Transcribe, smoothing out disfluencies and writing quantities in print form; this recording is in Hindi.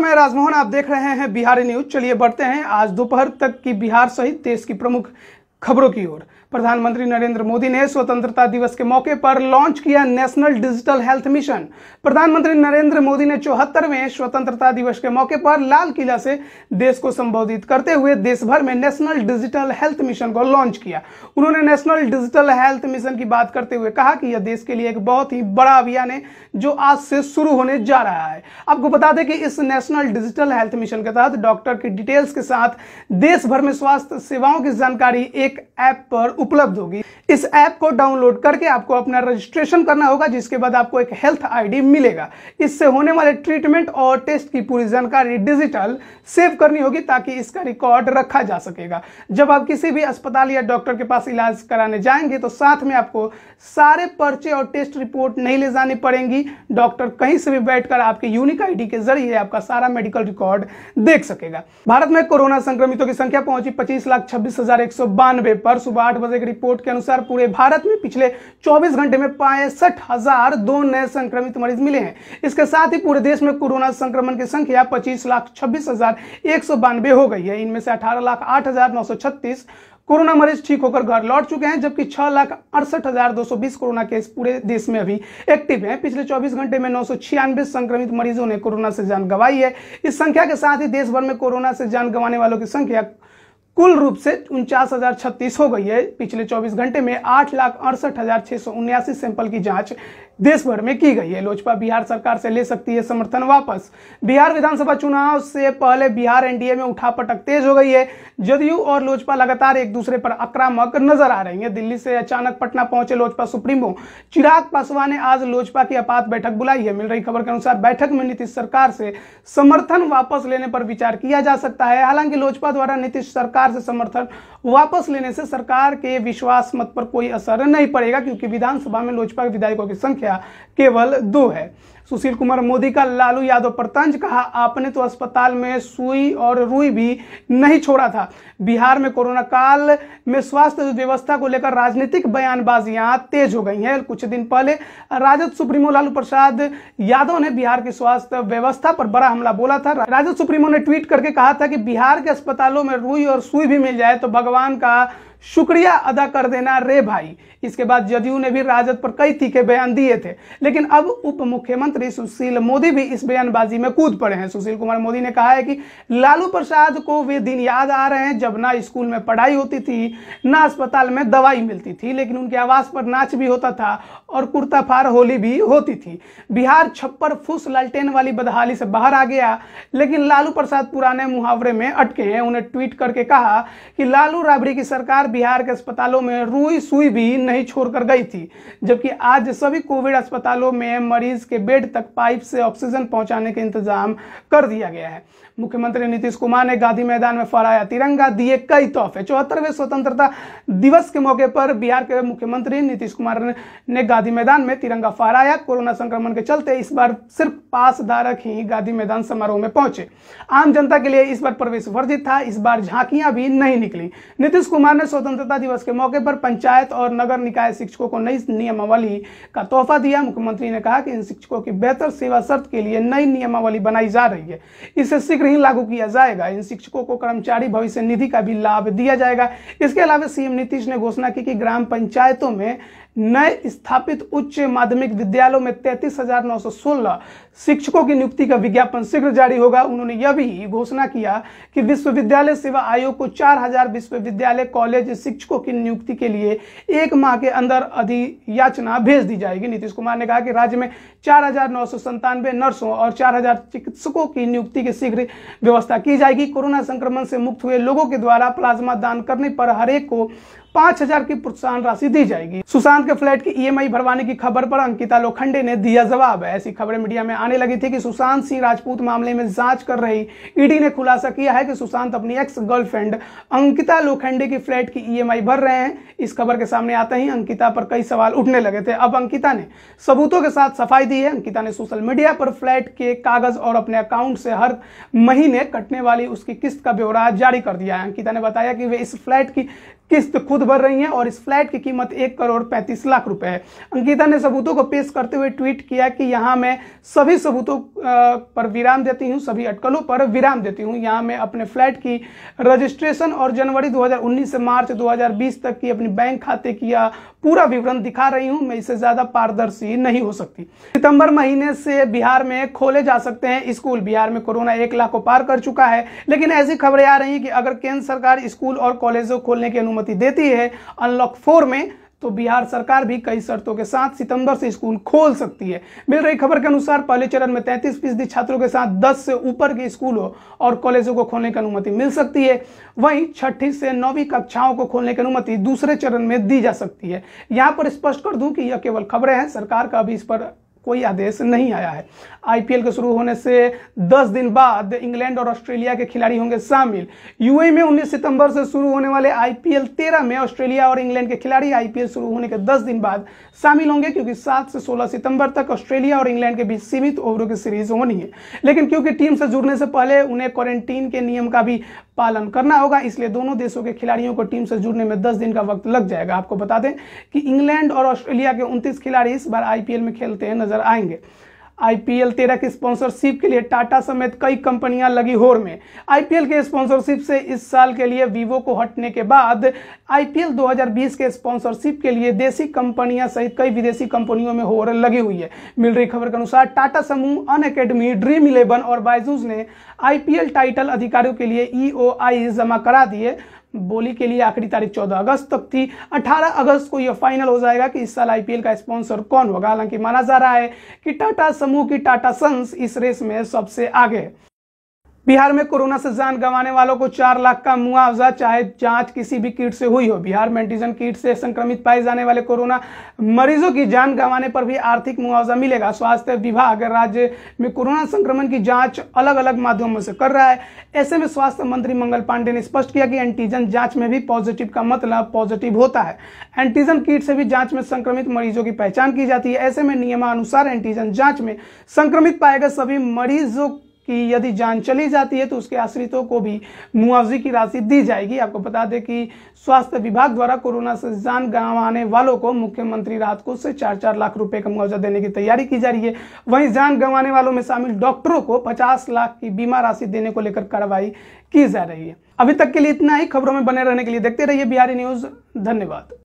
मैं राजमोहन, आप देख रहे हैं बिहारी न्यूज। चलिए बढ़ते हैं आज दोपहर तक की बिहार सहित देश की प्रमुख खबरों की ओर। प्रधानमंत्री नरेंद्र मोदी ने स्वतंत्रता दिवस के मौके पर लॉन्च किया नेशनल डिजिटल हेल्थ मिशन। प्रधानमंत्री नरेंद्र मोदी ने 74वें स्वतंत्रता दिवस के मौके पर लाल किला से देश को संबोधित करते हुए देश भर में नेशनल डिजिटल हेल्थ मिशन को लॉन्च किया। उन्होंने नेशनल डिजिटल हेल्थ मिशन की बात करते हुए कहा कि यह देश के लिए एक बहुत ही बड़ा अभियान है जो आज से शुरू होने जा रहा है। आपको बता दें कि इस नेशनल डिजिटल हेल्थ मिशन के तहत डॉक्टर की डिटेल्स के साथ देश भर में स्वास्थ्य सेवाओं की जानकारी एक ऐप पर उपलब्ध होगी। इस ऐप को डाउनलोड करके आपको अपना रजिस्ट्रेशन करना होगा, जिसके बाद आपको एक हेल्थ आईडी मिलेगा। इससे होने वाले ट्रीटमेंट और टेस्ट की पूरी जानकारी डिजिटल सेव करनी होगी ताकि इसका रिकॉर्ड रखा जा सकेगा। जब आप किसी भी अस्पताल या डॉक्टर के पास इलाज कराने जाएंगे तो साथ में आपको सारे पर्चे और टेस्ट रिपोर्ट नहीं ले जानी पड़ेंगी। डॉक्टर कहीं से भी बैठकर आपके यूनिक आईडी के जरिए आपका सारा मेडिकल रिकॉर्ड देख सकेगा। भारत में कोरोना संक्रमितों की संख्या पहुंची 25,26,192 पर। सुबह 8 बजे की रिपोर्ट के अनुसार पूरे भारत में पिछले 24 घंटे में 65,002 नए संक्रमित मरीज मिले हैं। इसके साथ ही पूरे देश में कोरोना संक्रमण की संख्या 25,26,192 हो गई है। इनमें से 18,08,936 कोरोना मरीज ठीक होकर घर लौट चुके हैं, जबकि 6,68,220 कोरोना केस पूरे देश में अभी एक्टिव हैं। पिछले 24 घंटे में 996 संक्रमित मरीजों ने कोरोना से जान गंवाई है। इस संख्या के साथ ही देश भर में कोरोना से जान गंवाने वालों की संख्या कुल रूप से 49,036 हो गई है। पिछले 24 घंटे में 8,68,679 सैंपल की जांच देश भर में की गई है। लोजपा बिहार सरकार से ले सकती है समर्थन वापस। बिहार विधानसभा चुनाव से पहले बिहार एनडीए में उठापटक तेज हो गई है। जदयू और लोजपा लगातार एक दूसरे पर आक्रामक नजर आ रही है। दिल्ली से अचानक पटना पहुंचे लोजपा सुप्रीमो चिराग पासवान ने आज लोजपा की आपात बैठक बुलाई है। मिल रही खबर के अनुसार बैठक में नीतीश सरकार से समर्थन वापस लेने पर विचार किया जा सकता है। हालांकि लोजपा द्वारा नीतीश सरकार से समर्थन वापस लेने से सरकार के विश्वास मत पर कोई असर नहीं पड़ेगा, क्योंकि विधानसभा में लोजपा के विधायकों की संख्या केवल 2 है। सुशील कुमार मोदी का लालू यादव पर तंज, कहा आपने तो अस्पताल में सुई और रुई भी नहीं छोड़ा था। बिहार में कोरोना काल में स्वास्थ्य व्यवस्था को लेकर राजनीतिक बयानबाजियां तेज हो गई हैं। कुछ दिन पहले राजद सुप्रीमो लालू प्रसाद यादव ने बिहार की स्वास्थ्य व्यवस्था पर बड़ा हमला बोला था। राजद सुप्रीमो ने ट्वीट करके कहा था कि बिहार के अस्पतालों में रुई और सुई भी मिल जाए तो भगवान का शुक्रिया अदा कर देना रे भाई। इसके बाद जदयू ने भी राजद पर कई तीखे बयान दिए थे, लेकिन अब उप मुख्यमंत्री सुशील मोदी भी इस बयानबाजी में कूद पड़े हैं। सुशील कुमार मोदी ने कहा है कि लालू प्रसाद को वे दिन याद आ रहे हैं जब ना स्कूल में पढ़ाई होती थी, ना अस्पताल में दवाई मिलती थी, लेकिन उनके आवास पर नाच भी होता था और कुर्ता फार होली भी होती थी। बिहार छप्पर फूस लालटेन वाली बदहाली से बाहर आ गया, लेकिन लालू प्रसाद पुराने मुहावरे में अटके हैं। उन्हें ट्वीट करके कहा कि लालू राबड़ी की सरकार बिहार के अस्पतालों में रुई सुई भी नहीं छोड़कर गई थी, जबकि आज सभी कोविड अस्पतालों में मरीज के बेड तक पाइप से ऑक्सीजन पहुंचाने के इंतजाम कर दिया गया है। मुख्यमंत्री नीतीश कुमार ने गांधी मैदान में फहराया तिरंगा, दिए कई तोहफे। 74वें स्वतंत्रता दिवस के मौके पर बिहार के मुख्यमंत्री नीतीश कुमार ने गांधी मैदान में तिरंगा फहराया। कोरोना संक्रमण के चलते इस बार सिर्फ पास धारक ही गांधी मैदान समारोह में पहुंचे। आम जनता के लिए इस बार प्रवेश वर्जित था, इस बार झांकियां भी नहीं निकली। नीतीश कुमार ने स्वतंत्रता दिवस के मौके पर पंचायत और नगर निकाय शिक्षकों को नई नियमावली का तोहफा दिया। मुख्यमंत्री ने कहा कि इन शिक्षकों की बेहतर सेवा शर्त के लिए नई नियमावली बनाई जा रही है, इसे शीघ्र ही लागू किया जाएगा। इन शिक्षकों को कर्मचारी भविष्य निधि का भी लाभ दिया जाएगा। इसके अलावा सीएम नीतीश ने घोषणा की कि ग्राम पंचायतों में नए स्थापित उच्च माध्यमिक विद्यालयों में 33,916 शिक्षकों की नियुक्ति का विज्ञापन शीघ्र जारी होगा। उन्होंने यह भी घोषणा किया कि विश्वविद्यालय सेवा आयोग को 4,000 विश्वविद्यालय कॉलेज शिक्षकों की नियुक्ति के लिए 1 माह के अंदर अधियाचना भेज दी जाएगी। नीतीश कुमार ने कहा कि राज्य में 4,997 नर्सों और 4,000 चिकित्सकों की नियुक्ति की शीघ्र व्यवस्था की जाएगी। कोरोना संक्रमण से मुक्त हुए लोगों के द्वारा प्लाज्मा दान करने पर हरेक को 5,000 की प्रोत्साहन राशि दी जाएगी। सुशांत के फ्लैट की ईएमआई भरवाने की खबर पर अंकिता लोखंडे ने दिया जवाब। ऐसी खबरें मीडिया में आने लगी थी कि सुशांत सिंह राजपूत मामले में जांच कर रही ईडी ने खुलासा किया है कि सुशांत अपनी एक्स गर्लफ्रेंड अंकिता लोखंडे की फ्लैट की ईएमआई भर रहे हैं। इस खबर के सामने आते ही अंकिता पर कई सवाल उठने लगे थे। अब अंकिता ने सबूतों के साथ सफाई दी है। अंकिता ने सोशल मीडिया पर फ्लैट के कागज और अपने अकाउंट से हर महीने कटने वाली उसकी किस्त का ब्यौरा जारी कर दिया है। अंकिता ने बताया कि वे इस फ्लैट की किस्त खुद भर रही हैं और इस फ्लैट की कीमत 1 करोड़ 35 लाख रुपए है। अंकिता ने सबूतों को पेश करते हुए ट्वीट किया कि यहाँ मैं सभी सबूतों पर विराम देती हूँ, सभी अटकलों पर विराम देती हूँ। यहाँ मैं अपने फ्लैट की रजिस्ट्रेशन और जनवरी 2019 से मार्च 2020 तक की अपनी बैंक खाते की पूरा विवरण दिखा रही हूँ। मैं इससे ज्यादा पारदर्शी नहीं हो सकती। सितंबर महीने से बिहार में खोले जा सकते हैं स्कूल। बिहार में कोरोना 1 लाख को पार कर चुका है, लेकिन ऐसी खबरें आ रही हैं कि अगर केंद्र सरकार स्कूल और कॉलेजों खोलने की अनुमति देती है अनलॉक 4 में, तो बिहार सरकार भी कई शर्तों के साथ सितंबर से स्कूल खोल सकती है। मिल रही खबर के अनुसार पहले चरण में 33% छात्रों के साथ 10 से ऊपर के स्कूलों और कॉलेजों को खोलने की अनुमति मिल सकती है। वहीं 6ठी से 9वीं कक्षाओं को खोलने की अनुमति दूसरे चरण में दी जा सकती है। यहां पर स्पष्ट कर दूं कि यह केवल खबरें हैं, सरकार का अभी इस पर कोई आदेश नहीं आया है। आईपीएल के शुरू होने से 10 दिन बाद इंग्लैंड और ऑस्ट्रेलिया के खिलाड़ी होंगे शामिल। यूएई में 19 सितंबर से शुरू होने वाले आईपीएल 13 में ऑस्ट्रेलिया और इंग्लैंड के खिलाड़ी आईपीएल शुरू होने के 10 दिन बाद शामिल होंगे, क्योंकि 7 से 16 सितंबर तक ऑस्ट्रेलिया और इंग्लैंड के बीच सीमित ओवरों की सीरीज होनी है। लेकिन क्योंकि टीम से जुड़ने से पहले उन्हें क्वारंटीन के नियम का भी पालन करना होगा, इसलिए दोनों देशों के खिलाड़ियों को टीम से जुड़ने में 10 दिन का वक्त लग जाएगा। आपको बता दें कि इंग्लैंड और ऑस्ट्रेलिया के 29 खिलाड़ी इस बार आईपीएल में खेलते हैं नजर आएंगे। आईपीएल 13 की स्पॉन्सरशिप के लिए टाटा समेत कई कंपनियां लगी होड़ में। आईपीएल के स्पॉन्सरशिप से इस साल के लिए वीवो को हटने के बाद आईपीएल 2020 के स्पॉन्सरशिप के लिए देसी कंपनियां सहित कई विदेशी कंपनियों में होड़ लगी हुई है। मिल रही खबर के अनुसार टाटा समूह, अनएकेडमी, ड्रीम इलेवन और बाइजूज ने आईपीएल टाइटल अधिकारियों के लिए ईओआई जमा करा दिए। बोली के लिए आखिरी तारीख 14 अगस्त तक थी। 18 अगस्त को यह फाइनल हो जाएगा कि इस साल आईपीएल का स्पॉन्सर कौन होगा। हालांकि माना जा रहा है कि टाटा समूह की टाटा सन्स इस रेस में सबसे आगे है। बिहार में कोरोना से जान गंवाने वालों को 4 लाख का मुआवजा, चाहे जांच किसी भी किट से हुई हो। बिहार में एंटीजन किट से संक्रमित पाए जाने वाले कोरोना मरीजों की जान गंवाने पर भी आर्थिक मुआवजा मिलेगा। स्वास्थ्य विभाग राज्य में कोरोना संक्रमण की जांच अलग अलग माध्यमों से कर रहा है। ऐसे में स्वास्थ्य मंत्री मंगल पांडे ने स्पष्ट किया कि एंटीजन जाँच में भी पॉजिटिव का मतलब पॉजिटिव होता है। एंटीजन किट से भी जाँच में संक्रमित मरीजों की पहचान की जाती है। ऐसे में नियमानुसार एंटीजन जाँच में संक्रमित पाए गए सभी मरीजों कि यदि जान चली जाती है तो उसके आश्रितों को भी मुआवजे की राशि दी जाएगी। आपको बता दें कि स्वास्थ्य विभाग द्वारा कोरोना से जान गंवाने वालों को मुख्यमंत्री राहत कोष से 4-4 लाख रुपए का मुआवजा देने की तैयारी की जा रही है। वहीं जान गंवाने वालों में शामिल डॉक्टरों को 50 लाख की बीमा राशि देने को लेकर कार्रवाई की जा रही है। अभी तक के लिए इतना ही। खबरों में बने रहने के लिए देखते रहिए बिहारी न्यूज। धन्यवाद।